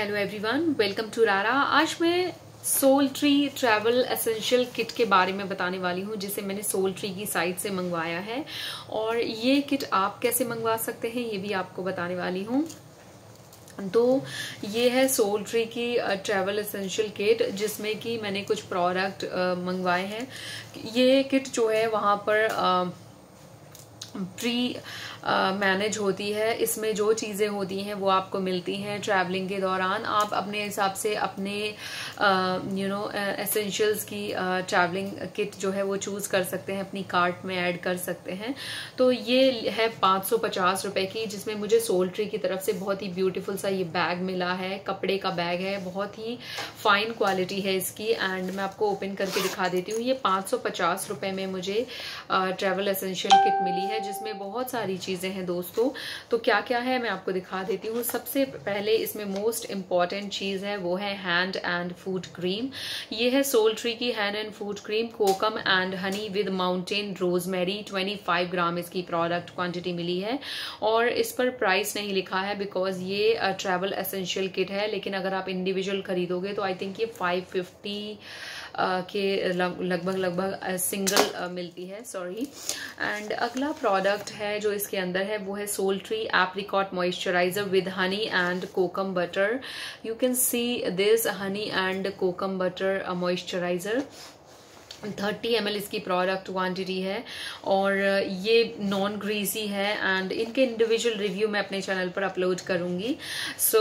Hello everyone, welcome to रारा। आज मैं सोल्ट्री ट्रैवल एसेंशियल किट के बारे में बताने वाली हूँ, जिसे मैंने सोल्ट्री की साइट से मंगवाया है। और ये किट आप कैसे मंगवा सकते हैं ये भी आपको बताने वाली हूँ। तो ये है सोल्ट्री की ट्रैवल एसेंशियल किट, जिसमें कि मैंने कुछ प्रोडक्ट मंगवाए हैं। ये किट जो है वहाँ पर प्री मैनेज होती है। इसमें जो चीज़ें होती हैं वो आपको मिलती हैं ट्रैवलिंग के दौरान। आप अपने हिसाब से अपने एसेंशियल्स की ट्रैवलिंग किट जो है वो चूज़ कर सकते हैं, अपनी कार्ट में ऐड कर सकते हैं। तो ये है 550 रुपए की, जिसमें मुझे सोल्ट्री की तरफ से बहुत ही ब्यूटीफुल सा ये बैग मिला है। कपड़े का बैग है, बहुत ही फाइन क्वालिटी है इसकी। एंड मैं आपको ओपन करके दिखा देती हूँ। ये 550 रुपए में मुझे ट्रैवल एसेंशियल किट मिली है, जिसमें बहुत सारी चीज़ें हैं दोस्तों। तो क्या क्या है मैं आपको दिखा देती हूँ। सबसे पहले इसमें मोस्ट इम्पॉर्टेंट चीज़ है, वो है हैंड एंड फूड क्रीम। ये है सोल्ट्री की hand and foot cream, kokum and honey with mountain rosemary. 25 gram इसकी प्रोडक्ट क्वांटिटी मिली है। और इस पर प्राइस नहीं लिखा है बिकॉज ये ट्रैवल एसेंशियल किट है, लेकिन अगर आप इंडिविजुअल खरीदोगे तो आई थिंक ये 550 के लगभग सिंगल मिलती है, सॉरी। एंड अगला प्रोडक्ट है जो इसके अंदर है वो है solitary apricot moisturiser with honey and kokum butter. You can see this honey and kokum butter moisturiser. 30 ml इसकी प्रोडक्ट क्वांटिटी है और ये नॉन ग्रीसी है। एंड इनके इंडिविजुअल रिव्यू मैं अपने चैनल पर अपलोड करूँगी। सो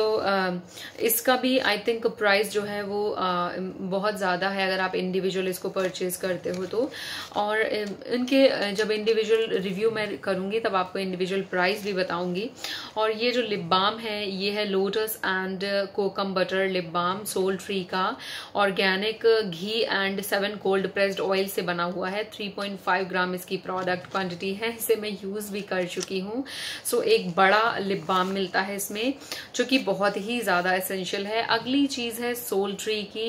इसका भी आई थिंक प्राइस जो है वो बहुत ज़्यादा है अगर आप इंडिविजुअल इसको परचेज करते हो तो। और इनके जब इंडिविजुअल रिव्यू मैं करूँगी तब आपको इंडिविजुअल प्राइस भी बताऊँगी। और ये जो लिप बाम है ये है lotus and kokum butter lip balm, solitary का। Organic ghee and 7 cold press oil से बना हुआ है। 3.5 ग्राम इसकी प्रोडक्ट क्वांटिटी है। इसे मैं यूज़ भी कर चुकी हूँ। सो एक बड़ा लिप बाम मिलता है इसमें, जो कि बहुत ही ज़्यादा एसेंशियल है। अगली चीज़ है सोल्ट्री की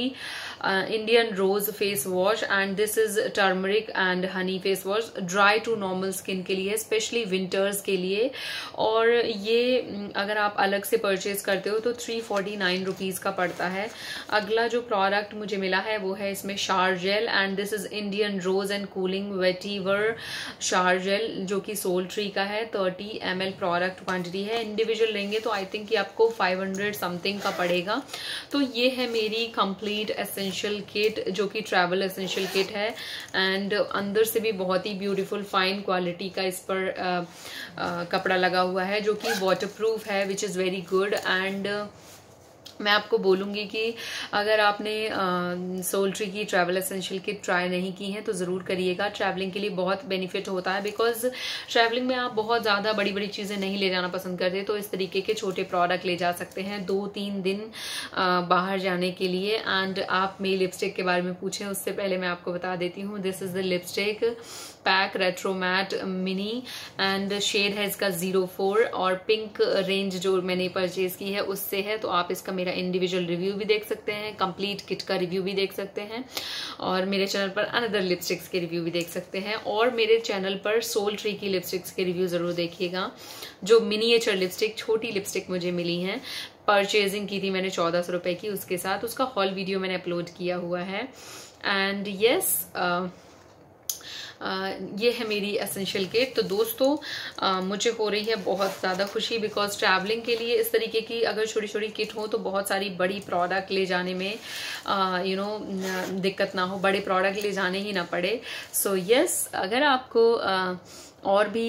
Indian rose face wash and this is turmeric and honey face wash, dry to normal skin के लिए, स्पेशली विंटर्स के लिए। और ये अगर आप अलग से परचेज करते हो तो 349 रुपीज़ का पड़ता है। अगला जो प्रोडक्ट मुझे मिला है वो है इसमें shower gel and this is Indian rose and cooling vetiver shower gel, जो कि सोल्ट्री का है। 30 ml प्रोडक्ट क्वांटिटी है। इंडिविजुअल लेंगे तो आई थिंक ये आपको 500 समथिंग का पड़ेगा। तो ये है मेरी कंप्लीट एसेंशियल किट, जो कि ट्रैवल एसेंशियल किट है। एंड अंदर से भी बहुत ही ब्यूटीफुल फाइन क्वालिटी का इस पर कपड़ा लगा हुआ है, जो कि वाटरप्रूफ है, which is very good. And मैं आपको बोलूँगी कि अगर आपने सोल्ट्री की ट्रैवल एसेंशियल किट ट्राई नहीं की है तो ज़रूर करिएगा। ट्रैवलिंग के लिए बहुत बेनिफिट होता है बिकॉज ट्रैवलिंग में आप बहुत ज़्यादा बड़ी बड़ी चीज़ें नहीं ले जाना पसंद करते, तो इस तरीके के छोटे प्रोडक्ट ले जा सकते हैं 2-3 दिन बाहर जाने के लिए। एंड आप मेरी लिपस्टिक के बारे में पूछें, उससे पहले मैं आपको बता देती हूँ। This is the lipstick pack retro matte mini and shade है इसका 04 और पिंक रेंज जो मैंने परचेज़ की है उससे है। तो आप इसका मेरा इंडिविजुअल रिव्यू भी देख सकते हैं, कंप्लीट किट का रिव्यू भी देख सकते हैं और मेरे चैनल पर अनदर लिपस्टिक्स के रिव्यू भी देख सकते हैं। और मेरे चैनल पर सोल्ट्री की लिपस्टिक्स के रिव्यू ज़रूर देखिएगा, जो मिनिएचर लिपस्टिक, छोटी लिपस्टिक मुझे मिली हैं। परचेजिंग की थी मैंने 1400 रुपये की, उसके साथ उसका हॉल वीडियो मैंने अपलोड किया हुआ है। एंड यस, ये है मेरी एसेंशियल किट। तो दोस्तों मुझे हो रही है बहुत ज़्यादा खुशी बिकॉज ट्रैवलिंग के लिए इस तरीके की अगर छोटी छोटी किट हो तो बहुत सारी बड़ी प्रोडक्ट ले जाने में दिक्कत ना हो, बड़े प्रोडक्ट ले जाने ही ना पड़े। सो यस, अगर आपको और भी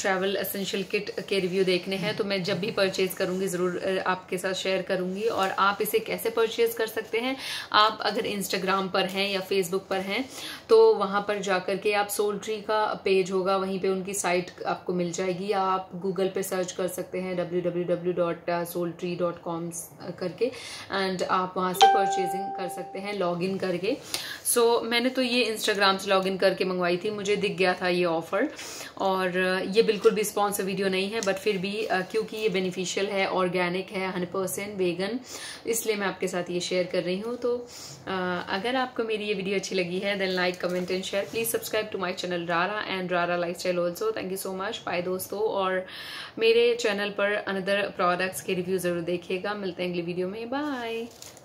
ट्रैवल एसेंशियल किट के रिव्यू देखने हैं तो मैं जब भी परचेज़ करूँगी ज़रूर आपके साथ शेयर करूँगी। और आप इसे कैसे परचेज़ कर सकते हैं, आप अगर इंस्टाग्राम पर हैं या फेसबुक पर हैं तो वहाँ पर जाकर के आप सोल्ट्री का पेज होगा, वहीं पे उनकी साइट आपको मिल जाएगी। आप गूगल पे सर्च कर सकते हैं www.soultree.com करके, एंड आप वहाँ से परचेजिंग कर सकते हैं लॉगिन करके। सो मैंने तो ये इंस्टाग्राम से लॉगिन करके मंगवाई थी, मुझे दिख गया था ये ऑफ़र। और ये बिल्कुल भी स्पॉन्सर वीडियो नहीं है, बट फिर भी क्योंकि ये बेनिफिशियल है, ऑर्गेनिक है, 100% वेगन, इसलिए मैं आपके साथ ये शेयर कर रही हूँ। तो अगर आपको मेरी ये वीडियो अच्छी लगी है then like, comment and share. Please subscribe to my channel Rara and Rara lifestyle also. Thank you so much. Bye दोस्तों, और मेरे चैनल पर अनदर प्रोडक्ट्स के रिव्यू ज़रूर देखिएगा। मिलते हैं अगली वीडियो में। बाय।